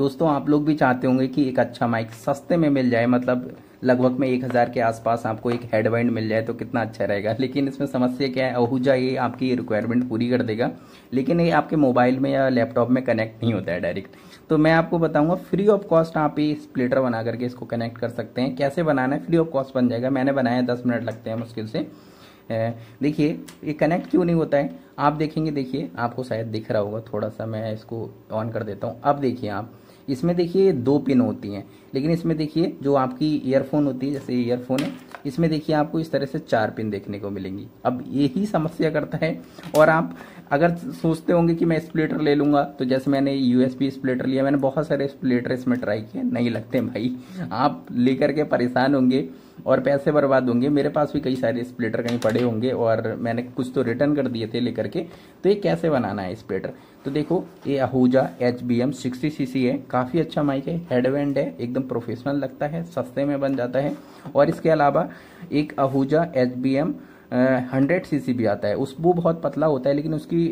दोस्तों आप लोग भी चाहते होंगे कि एक अच्छा माइक सस्ते में मिल जाए, मतलब लगभग में 1000 के आसपास आपको एक हेडबैंड मिल जाए तो कितना अच्छा रहेगा। लेकिन इसमें समस्या क्या है, आहूजा ये आपकी ये रिक्वायरमेंट पूरी कर देगा, लेकिन ये आपके मोबाइल में या लैपटॉप में कनेक्ट नहीं होता है डायरेक्ट। तो मैं आपको बताऊंगा फ्री ऑफ कॉस्ट आप ये स्प्लिटर बना करके इसको कनेक्ट कर सकते हैं। कैसे बनाना है, फ्री ऑफ कॉस्ट बन जाएगा। मैंने बनाया, 10 मिनट लगते हैं मुश्किल से। देखिए ये कनेक्ट क्यों नहीं होता है, आप देखेंगे। देखिए आपको शायद दिख रहा होगा, थोड़ा सा मैं इसको ऑन कर देता हूँ। अब देखिए आप इसमें देखिए 2 पिन होती हैं, लेकिन इसमें देखिए जो आपकी ईयरफोन होती है, जैसे ईयरफोन है, इसमें देखिए आपको इस तरह से 4 पिन देखने को मिलेंगी। अब यही समस्या करता है। और आप अगर सोचते होंगे कि मैं स्प्लिटर ले लूँगा, तो जैसे मैंने यूएसबी स्प्लिटर लिया, मैंने बहुत सारे स्प्लिटर इसमें ट्राई किए, नहीं लगते भाई। आप लेकर के परेशान होंगे और पैसे बर्बाद होंगे। मेरे पास भी कई सारे स्प्लिटर कहीं पड़े होंगे और मैंने कुछ तो रिटर्न कर दिए थे लेकर के। तो ये कैसे बनाना है स्प्लिटर, तो देखो ये आहूजा HBM 60cc है, काफ़ी अच्छा माइक है, हेडबैंड है, एकदम प्रोफेशनल लगता है, सस्ते में बन जाता है। और इसके अलावा एक आहूजा HBM 100cc भी आता है, उस वो बहुत पतला होता है लेकिन उसकी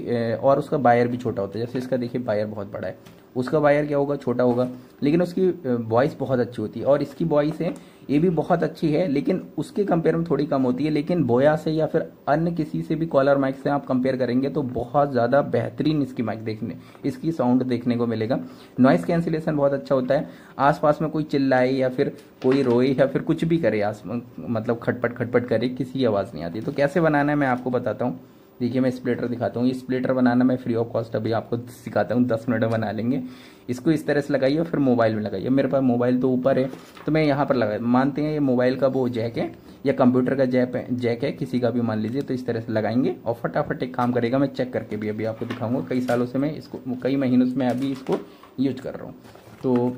और उसका वायर भी छोटा होता है। जैसे इसका देखिए वायर बहुत बड़ा है, उसका वायर क्या होगा, छोटा होगा, लेकिन उसकी वॉइस बहुत अच्छी होती है। और इसकी वॉइस है ये भी बहुत अच्छी है, लेकिन उसके कंपेयर में थोड़ी कम होती है। लेकिन बोया से या फिर अन्य किसी से भी कॉलर माइक से आप कंपेयर करेंगे तो बहुत ज़्यादा बेहतरीन इसकी माइक इसकी साउंड देखने को मिलेगा। नॉइस कैंसिलेशन बहुत अच्छा होता है, आसपास में कोई चिल्लाए या फिर कोई रोए या फिर कुछ भी करे, मतलब खटपट खटपट करे, किसी आवाज़ नहीं आती। तो कैसे बनाना है मैं आपको बताता हूँ। देखिए मैं स्प्लिटर दिखाता हूँ, ये स्प्लिटर बनाना मैं फ्री ऑफ कॉस्ट अभी आपको सिखाता हूँ, 10 मिनट में बना लेंगे। इसको इस तरह से लगाइए, फिर मोबाइल में लगाइए। मेरे पास मोबाइल तो ऊपर है तो मैं यहाँ पर लगा, मानते हैं ये मोबाइल का वो जैक है या कंप्यूटर का जैक है, किसी का भी मान लीजिए। तो इस तरह से लगाएंगे और फटाफट एक काम करेगा। मैं चेक करके भी अभी आपको दिखाऊंगा, कई सालों से मैं इसको, कई महीनों से मैं अभी इसको यूज कर रहा हूँ। तो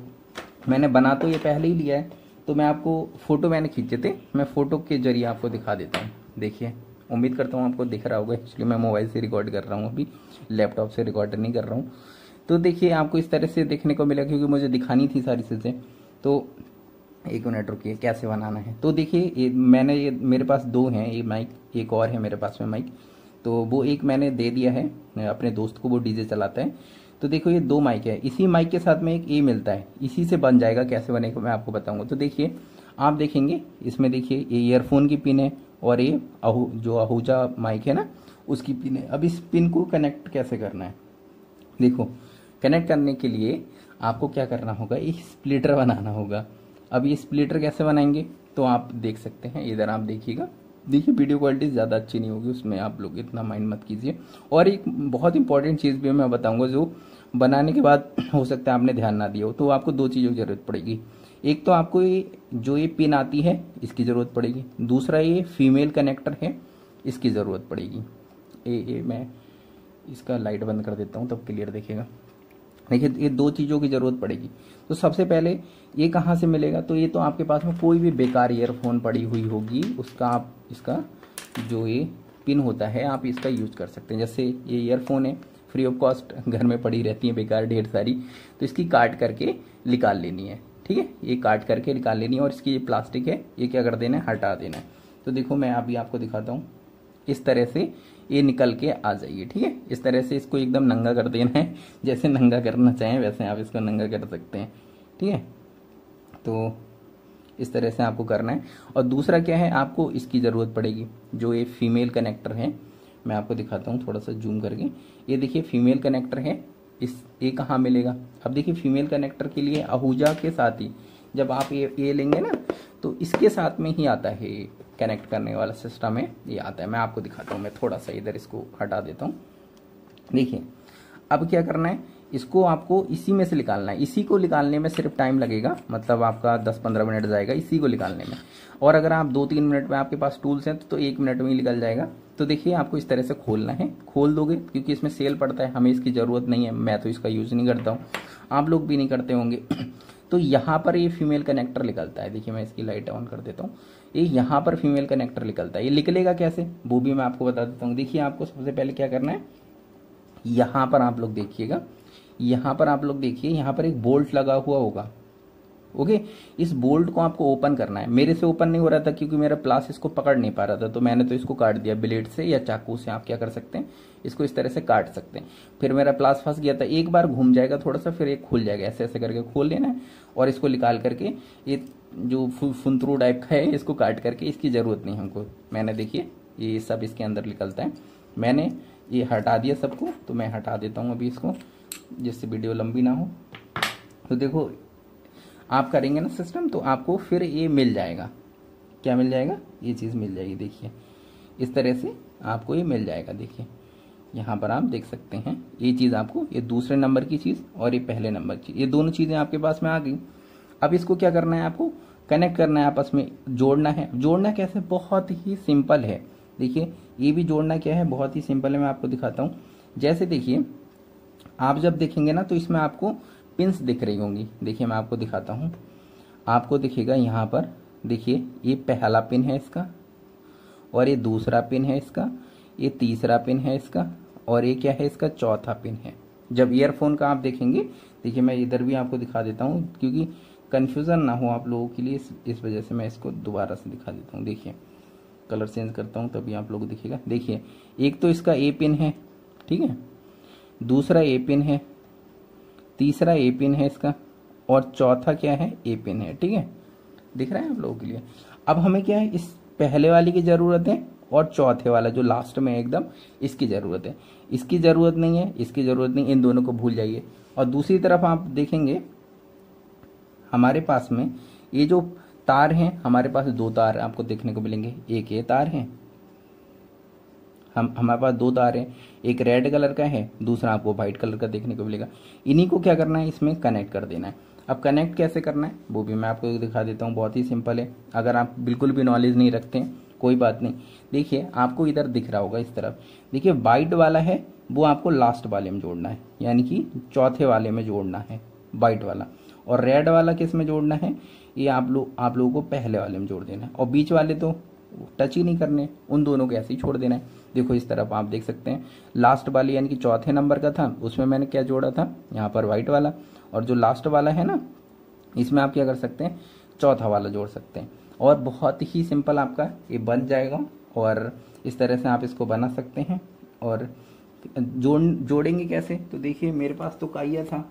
मैंने बना तो ये पहले ही लिया है, तो मैं आपको फ़ोटो मैंने खींचे थे, मैं फ़ोटो के जरिए आपको दिखा देता हूँ। देखिए उम्मीद करता हूँ आपको दिख रहा होगा, एक्चुअली मैं मोबाइल से रिकॉर्ड कर रहा हूँ, अभी लैपटॉप से रिकॉर्ड नहीं कर रहा हूँ। तो देखिए आपको इस तरह से देखने को मिला, क्योंकि मुझे दिखानी थी सारी चीज़ें। तो 1 मिनट रुकिए, कैसे बनाना है। तो देखिए ये मैंने, ये मेरे पास 2 हैं, ये माइक एक और है मेरे पास में माइक, तो वो एक मैंने दे दिया है अपने दोस्त को, वो डीजे चलाता है। तो देखो ये 2 माइक है, इसी माइक के साथ में एक ये मिलता है, इसी से बन जाएगा। कैसे बनेगा मैं आपको बताऊँगा। तो देखिए आप देखेंगे इसमें, देखिए ये ईयरफोन की पिन है और ये जो आहूजा माइक है ना उसकी पिन है। अब इस पिन को कनेक्ट कैसे करना है, देखो कनेक्ट करने के लिए आपको क्या करना होगा, एक स्प्लिटर बनाना होगा। अब ये स्प्लिटर कैसे बनाएंगे तो आप देख सकते हैं, इधर आप देखिएगा। देखिए वीडियो क्वालिटी ज़्यादा अच्छी नहीं होगी, उसमें आप लोग इतना माइंड मत कीजिए। और एक बहुत इंपॉर्टेंट चीज़ भी मैं बताऊँगा, जो बनाने के बाद हो सकता है आपने ध्यान ना दिया हो। तो आपको 2 चीज़ों की ज़रूरत पड़ेगी, एक तो आपको ये जो ये पिन आती है इसकी ज़रूरत पड़ेगी, दूसरा ये फीमेल कनेक्टर है इसकी ज़रूरत पड़ेगी। मैं इसका लाइट बंद कर देता हूँ तब क्लियर देखेगा। देखिए ये 2 चीज़ों की ज़रूरत पड़ेगी। तो सबसे पहले ये कहाँ से मिलेगा, तो ये तो आपके पास में कोई भी बेकार ईयरफोन पड़ी हुई होगी, उसका आप इसका जो ये पिन होता है आप इसका यूज कर सकते हैं। जैसे ये ईयरफोन है फ्री ऑफ कॉस्ट, घर में पड़ी रहती है बेकार ढेर सारी, तो इसकी काट करके निकाल लेनी है, ठीक है, ये काट करके निकाल लेनी है। और इसकी ये प्लास्टिक है, ये क्या कर देना है, हटा देना है। तो देखो मैं अभी आपको दिखाता हूँ, इस तरह से ये निकल के आ जाइए, ठीक है। इस तरह से इसको एकदम नंगा कर देना है, जैसे नंगा करना चाहें वैसे आप इसको नंगा कर सकते हैं, ठीक है। तो इस तरह से आपको करना है। और दूसरा क्या है, आपको इसकी ज़रूरत पड़ेगी जो ये फीमेल कनेक्टर है, मैं आपको दिखाता हूँ थोड़ा सा जूम करके। ये देखिए फीमेल कनेक्टर है, इस ये कहाँ मिलेगा। अब देखिए फीमेल कनेक्टर के लिए आहूजा के साथ ही, जब आप ये लेंगे ना तो इसके साथ में ही आता है, ये कनेक्ट करने वाला सिस्टम है, ये आता है। मैं आपको दिखाता हूँ, मैं थोड़ा सा इधर इसको हटा देता हूँ। देखिए अब क्या करना है, इसको आपको इसी में से निकालना है। इसी को निकालने में सिर्फ टाइम लगेगा, मतलब आपका 10-15 मिनट जाएगा इसी को निकालने में। और अगर आप 2-3 मिनट में आपके पास टूल्स हैं तो 1 मिनट में ही निकल जाएगा। तो देखिए आपको इस तरह से खोलना है, खोल दोगे, क्योंकि इसमें सेल पड़ता है, हमें इसकी ज़रूरत नहीं है, मैं तो इसका यूज़ नहीं करता हूँ, आप लोग भी नहीं करते होंगे। तो यहाँ पर ये फीमेल कनेक्टर निकलता है, देखिए मैं इसकी लाइट ऑन कर देता हूँ। ये यहाँ पर फीमेल कनेक्टर निकलता है, ये निकलेगा कैसे वो भी मैं आपको बता देता हूँ। देखिए आपको सबसे पहले क्या करना है, यहाँ पर आप लोग देखिएगा, यहाँ पर आप लोग देखिए, यहाँ पर एक बोल्ट लगा हुआ होगा, ओके, इस बोल्ट को आपको ओपन करना है। मेरे से ओपन नहीं हो रहा था क्योंकि मेरा प्लास इसको पकड़ नहीं पा रहा था, तो मैंने तो इसको काट दिया ब्लेड से या चाकू से। आप क्या कर सकते हैं, इसको इस तरह से काट सकते हैं। फिर मेरा प्लास फंस गया था, एक बार घूम जाएगा थोड़ा सा, फिर एक खुल जाएगा, ऐसे ऐसे करके खोल लेना है और इसको निकाल करके ये जो फुंतरू टाइप का है इसको काट करके, इसकी ज़रूरत नहीं हमको। मैंने देखिए ये सब इसके अंदर निकलता है, मैंने ये हटा दिया सबको। तो मैं हटा देता हूँ अभी इसको, जिससे वीडियो लंबी ना हो। तो देखो आप करेंगे ना सिस्टम, तो आपको फिर ये मिल जाएगा। क्या मिल जाएगा, ये चीज़ मिल जाएगी। देखिए इस तरह से आपको ये मिल जाएगा। देखिए यहाँ पर आप देख सकते हैं ये चीज़ आपको, ये दूसरे नंबर की चीज़ और ये पहले नंबर की, ये दोनों चीज़ें आपके पास में आ गई। अब इसको क्या करना है, आपको कनेक्ट करना है, आपस में जोड़ना है। जोड़ना कैसे, बहुत ही सिंपल है। देखिए ये भी जोड़ना क्या है, बहुत ही सिंपल है, मैं आपको दिखाता हूँ। जैसे देखिए आप जब देखेंगे ना तो इसमें आपको पिंस दिख रही होंगी। देखिए मैं आपको दिखाता हूँ, आपको दिखेगा यहाँ पर। देखिए ये पहला पिन है इसका, और ये दूसरा पिन है इसका, ये तीसरा पिन है इसका, और ये क्या है इसका, चौथा पिन है। जब ईयरफोन का आप देखेंगे, देखिए मैं इधर भी आपको दिखा देता हूँ क्योंकि कन्फ्यूज़न ना हो आप लोगों के लिए, इस वजह से मैं इसको दोबारा से दिखा देता हूँ। देखिए कलर चेंज करता हूँ तभी आप लोग दिखेगा। देखिए एक तो इसका ए पिन है, ठीक है, दूसरा ए पिन है, तीसरा ए पिन है इसका, और चौथा क्या है, ए पिन है। ठीक है, दिख रहा है आप लोगों के लिए। अब हमें क्या है, इस पहले वाले की ज़रूरत है, और चौथे वाला जो लास्ट में एकदम, इसकी ज़रूरत है। इसकी ज़रूरत नहीं है, इसकी ज़रूरत नहीं, इन दोनों को भूल जाइए। और दूसरी तरफ आप देखेंगे हमारे पास में ये जो तार हैं, हमारे पास दो तार आपको देखने को मिलेंगे। एक ये तार है, हमारे पास दो तार हैं, एक रेड कलर का है, दूसरा आपको वाइट कलर का देखने को मिलेगा। इन्हीं को क्या करना है, इसमें कनेक्ट कर देना है। अब कनेक्ट कैसे करना है वो भी मैं आपको दिखा देता हूँ, बहुत ही सिंपल है। अगर आप बिल्कुल भी नॉलेज नहीं रखते हैं, कोई बात नहीं। देखिए आपको इधर दिख रहा होगा इस तरफ, देखिए वाइट वाला है वो आपको लास्ट वाले में जोड़ना है, यानी कि चौथे वाले में जोड़ना है वाइट वाला, और रेड वाला किस में जोड़ना है, ये आप लोगों को पहले वाले में जोड़ देना है। और बीच वाले तो टच ही नहीं करने, उन दोनों को ऐसे ही छोड़ देना है। देखो इस तरफ आप देख सकते हैं, लास्ट वाली यानी कि चौथे नंबर का था, उसमें मैंने क्या जोड़ा था, यहाँ पर वाइट वाला, और जो लास्ट वाला है ना इसमें आप क्या कर सकते हैं, चौथा वाला जोड़ सकते हैं। और बहुत ही सिंपल आपका ये बन जाएगा, और इस तरह से आप इसको बना सकते हैं। और जोड़ेंगे कैसे, तो देखिए मेरे पास तो काइया था,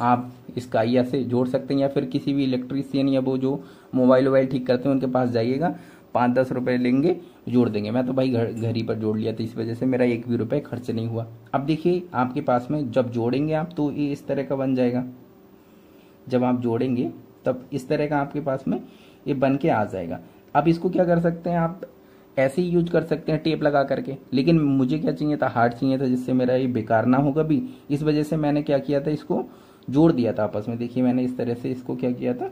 आप इस काइया से जोड़ सकते हैं, या फिर किसी भी इलेक्ट्रीशियन या वो जो मोबाइल वोबाइल ठीक करते हैं उनके पास जाइएगा, 5-10 रुपये लेंगे, जोड़ देंगे। मैं तो भाई घर ही पर जोड़ लिया था, इस वजह से मेरा 1 भी रुपये खर्च नहीं हुआ। अब देखिए आपके पास में जब जोड़ेंगे आप तो ये इस तरह का बन जाएगा, जब आप जोड़ेंगे तब इस तरह का आपके पास में ये बन के आ जाएगा। अब इसको क्या कर सकते हैं, आप ऐसे ही यूज कर सकते हैं टेप लगा करके, लेकिन मुझे क्या चाहिए था, हार्ड चाहिए था, जिससे मेरा ये बेकार ना हो कभी। इस वजह से मैंने क्या किया था, इसको जोड़ दिया था आपस में। देखिए मैंने इस तरह से इसको क्या किया था,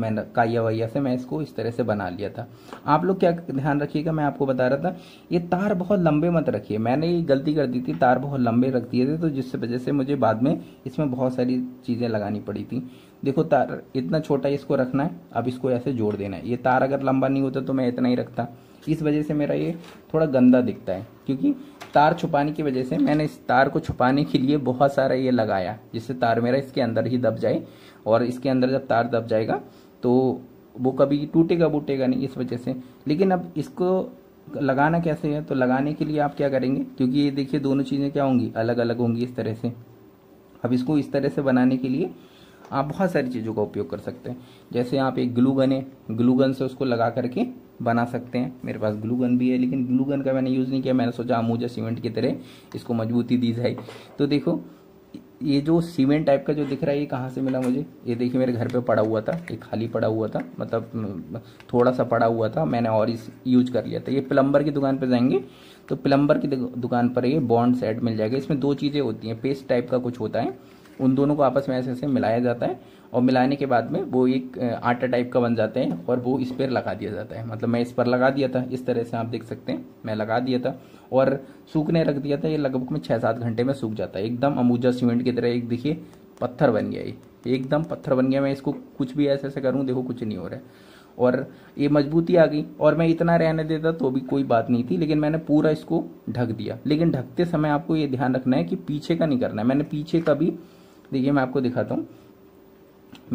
मैंने काइया वाइया से मैं इसको इस तरह से बना लिया था। आप लोग क्या ध्यान रखिएगा, मैं आपको बता रहा था, ये तार बहुत लंबे मत रखिए। मैंने ये गलती कर दी थी, तार बहुत लंबे रख दिए थे, तो जिस वजह से मुझे बाद में इसमें बहुत सारी चीज़ें लगानी पड़ी थी। देखो तार इतना छोटा इसको रखना है, अब इसको ऐसे जोड़ देना है। ये तार अगर लंबा नहीं होता तो मैं इतना ही रखता, इस वजह से मेरा ये थोड़ा गंदा दिखता है, क्योंकि तार छुपाने की वजह से मैंने इस तार को छुपाने के लिए बहुत सारा ये लगाया, जिससे तार मेरा इसके अंदर ही दब जाए। और इसके अंदर जब तार दब जाएगा तो वो कभी टूटेगा बूटेगा नहीं, इस वजह से। लेकिन अब इसको लगाना कैसे है, तो लगाने के लिए आप क्या करेंगे, क्योंकि ये देखिए दोनों चीज़ें क्या होंगी, अलग अलग होंगी इस तरह से। अब इसको इस तरह से बनाने के लिए आप बहुत सारी चीज़ों का उपयोग कर सकते हैं। जैसे आप एक ग्लूगन है, ग्लूगन से उसको लगा करके बना सकते हैं। मेरे पास ग्लूगन भी है, लेकिन ग्लूगन का मैंने यूज़ नहीं किया, मैंने सोचा आहूजा सीमेंट की तरह इसको मजबूती दी जाए। तो देखो ये जो सीमेंट टाइप का जो दिख रहा है, ये कहाँ से मिला मुझे, ये देखिए मेरे घर पे पड़ा हुआ था, ये खाली पड़ा हुआ था, मतलब थोड़ा सा पड़ा हुआ था, मैंने और इस यूज कर लिया था। ये प्लम्बर की दुकान पर जाएंगे तो प्लम्बर की दुकान पर ये बॉन्ड सेट मिल जाएगा। इसमें 2 चीज़ें होती हैं, पेस्ट टाइप का कुछ होता है, उन दोनों को आपस में ऐसे ऐसे मिलाया जाता है, और मिलाने के बाद में वो एक आटा टाइप का बन जाते हैं, और वो इस पर लगा दिया जाता है। मतलब मैं इस पर लगा दिया था, इस तरह से आप देख सकते हैं, मैं लगा दिया था और सूखने रख दिया था। ये लगभग में 6-7 घंटे में सूख जाता है, एकदम अहूजा सीमेंट की तरह। एक देखिए पत्थर बन गया, ये एकदम पत्थर बन गया। मैं इसको कुछ भी ऐसे ऐसे करूँ, देखो कुछ नहीं हो रहा है, और ये मजबूती आ गई। और मैं इतना रहने देता तो भी कोई बात नहीं थी, लेकिन मैंने पूरा इसको ढक दिया। लेकिन ढकते समय आपको ये ध्यान रखना है कि पीछे का नहीं करना है। मैंने पीछे का भी, देखिए मैं आपको दिखाता हूँ,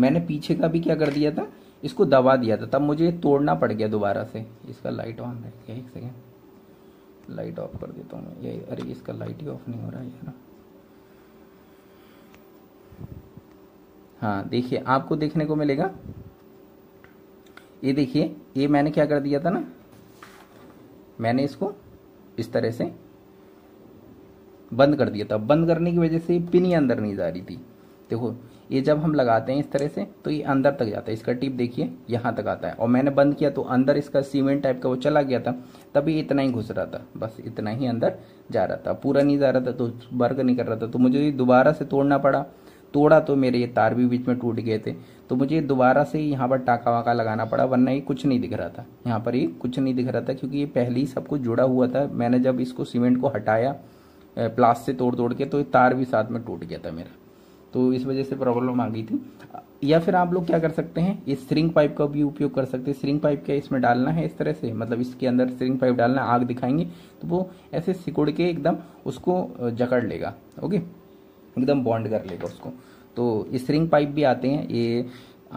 मैंने पीछे का भी क्या कर दिया था, इसको दबा दिया था, तब मुझे ये तोड़ना पड़ गया दोबारा से। इसका लाइट ऑन रख दिया, एक सेकेंड लाइट ऑफ कर देता हूँ मैं। अरे इसका लाइट ही ऑफ नहीं हो रहा है यार। हाँ देखिए आपको देखने को मिलेगा, ये देखिए, ये मैंने क्या कर दिया था ना, मैंने इसको इस तरह से बंद कर दिया था। बंद करने की वजह से पिन ही अंदर नहीं जा रही थी। देखो ये जब हम लगाते हैं इस तरह से तो ये अंदर तक जाता है, इसका टिप देखिए यहाँ तक आता है, और मैंने बंद किया तो अंदर इसका सीमेंट टाइप का वो चला गया था, तभी इतना ही घुस रहा था, बस इतना ही अंदर जा रहा था, पूरा नहीं जा रहा था, तो वर्क नहीं कर रहा था। तो मुझे ये दोबारा से तोड़ना पड़ा, तोड़ा तो मेरे ये तार भी बीच में टूट गए थे, तो मुझे दोबारा से यहाँ पर टाका वाका लगाना पड़ा, वरना ये कुछ नहीं दिख रहा था। यहाँ पर ये कुछ नहीं दिख रहा था क्योंकि ये पहले ही सब कुछ जुड़ा हुआ था। मैंने जब इसको सीमेंट को हटाया प्लास से तोड़ तोड़ के, तो ये तार भी साथ में टूट गया था मेरा, तो इस वजह से प्रॉब्लम आ गई थी। या फिर आप लोग क्या कर सकते हैं, इस स्ट्रिंग पाइप का भी उपयोग कर सकते हैं। स्ट्रिंग पाइप क्या इसमें डालना है इस तरह से, मतलब इसके अंदर स्ट्रिंग पाइप डालना, आग दिखाएंगे तो वो ऐसे सिकुड़ के एकदम उसको जकड़ लेगा, ओके, एकदम बॉन्ड कर लेगा उसको। तो स्ट्रिंग पाइप भी आते हैं, ये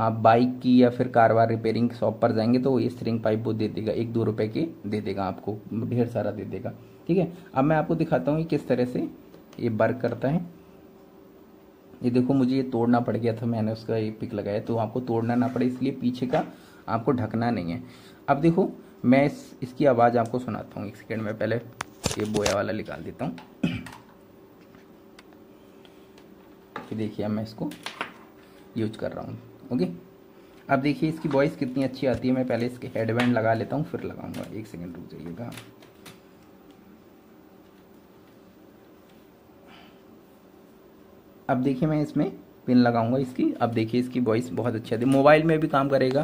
आप बाइक की या फिर कारवार रिपेयरिंग शॉप पर जाएंगे तो ये स्ट्रिंग पाइप वो दे देगा, 1-2 रुपए के दे देगा, आपको ढेर सारा दे देगा, ठीक है। अब मैं आपको दिखाता हूँ किस तरह से ये वर्क करता है। ये देखो मुझे ये तोड़ना पड़ गया था, मैंने उसका ये पिक लगाया, तो आपको तोड़ना ना पड़े इसलिए पीछे का आपको ढकना नहीं है। अब देखो मैं इसकी आवाज़ आपको सुनाता हूँ, एक सेकेंड में पहले ये बोया वाला निकाल देता हूँ। देखिए मैं इसको यूज कर रहा हूँ, ओके। अब देखिए इसकी वॉइस कितनी अच्छी आती है। मैं पहले इसके हेडबैंड लगा लेता हूँ, फिर लगाऊंगा, एक सेकंड रुक जाइएगा। अब देखिए मैं इसमें पिन लगाऊंगा इसकी, अब देखिए इसकी वॉइस बहुत अच्छी आती है, मोबाइल में भी काम करेगा।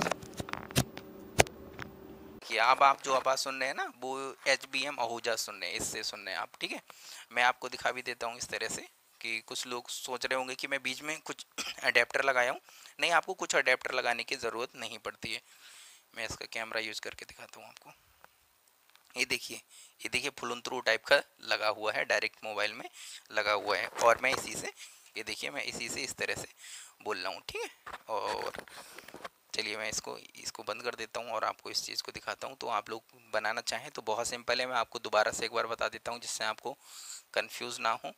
अब आप जो आवाज़ सुन रहे हैं ना वो HBM आहूजा सुन रहे हैं, इससे सुन रहे हैं आप, ठीक है। मैं आपको दिखा भी देता हूँ इस तरह से कि कुछ लोग सोच रहे होंगे कि मैं बीच में कुछ अडेप्टर लगाया हूँ, नहीं, आपको कुछ अडेप्टर लगाने की ज़रूरत नहीं पड़ती है। मैं इसका कैमरा यूज़ करके दिखाता हूँ आपको। ये देखिए फुलंतरू टाइप का लगा हुआ है, डायरेक्ट मोबाइल में लगा हुआ है, और मैं इसी से, ये देखिए, मैं इसी से इस तरह से बोल रहा हूँ, ठीक है। और चलिए मैं इसको बंद कर देता हूँ और आपको इस चीज़ को दिखाता हूँ। तो आप लोग बनाना चाहें तो बहुत सिंपल है, मैं आपको दोबारा से एक बार बता देता हूँ जिससे आपको कन्फ्यूज़ ना हो।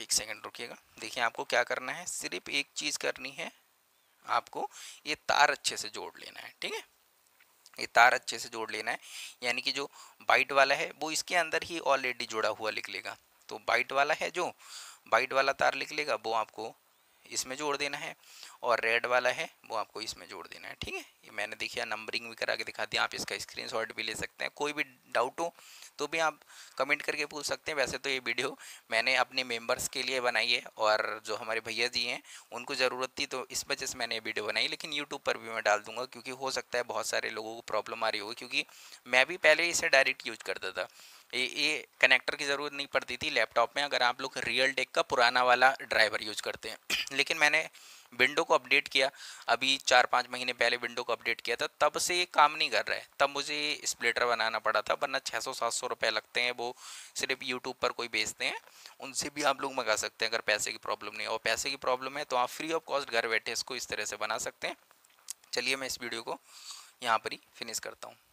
एक सेकंड रुकिएगा। देखिए आपको क्या करना है, सिर्फ एक चीज़ करनी है, आपको ये तार अच्छे से जोड़ लेना है, ठीक है। ये तार अच्छे से जोड़ लेना है, यानी कि जो बाइट वाला है वो इसके अंदर ही ऑलरेडी जुड़ा हुआ निकलेगा, तो बाइट वाला है, जो बाइट वाला तार निकलेगा वो आपको इसमें जोड़ देना है, और रेड वाला है वो आपको इसमें जोड़ देना है, ठीक है। ये मैंने देखिए नंबरिंग भी करा के दिखा दिया, आप इसका स्क्रीनशॉट भी ले सकते हैं। कोई भी डाउट हो तो भी आप कमेंट करके पूछ सकते हैं। वैसे तो ये वीडियो मैंने अपने मेंबर्स के लिए बनाई है, और जो हमारे भैया जी हैं उनको ज़रूरत थी, तो इस वजह से मैंने ये वीडियो बनाई, लेकिन यूट्यूब पर भी मैं डाल दूंगा, क्योंकि हो सकता है बहुत सारे लोगों को प्रॉब्लम आ रही होगी, क्योंकि मैं भी पहले इसे डायरेक्ट यूज करता था। ये कनेक्टर की ज़रूरत नहीं पड़ती थी लैपटॉप में, अगर आप लोग रियलटेक का पुराना वाला ड्राइवर यूज करते हैं। लेकिन मैंने विंडो को अपडेट किया, अभी 4-5 महीने पहले विंडो को अपडेट किया था, तब से ये काम नहीं कर रहा है, तब मुझे स्प्लिटर बनाना पड़ा था, वरना 600-700 रुपये लगते हैं, वो सिर्फ यूट्यूब पर कोई बेचते हैं, उनसे भी आप लोग मंगा सकते हैं अगर पैसे की प्रॉब्लम नहीं है। और पैसे की प्रॉब्लम है तो आप फ्री ऑफ कॉस्ट घर बैठे इसको इस तरह से बना सकते हैं। चलिए मैं इस वीडियो को यहाँ पर ही फिनिश करता हूँ।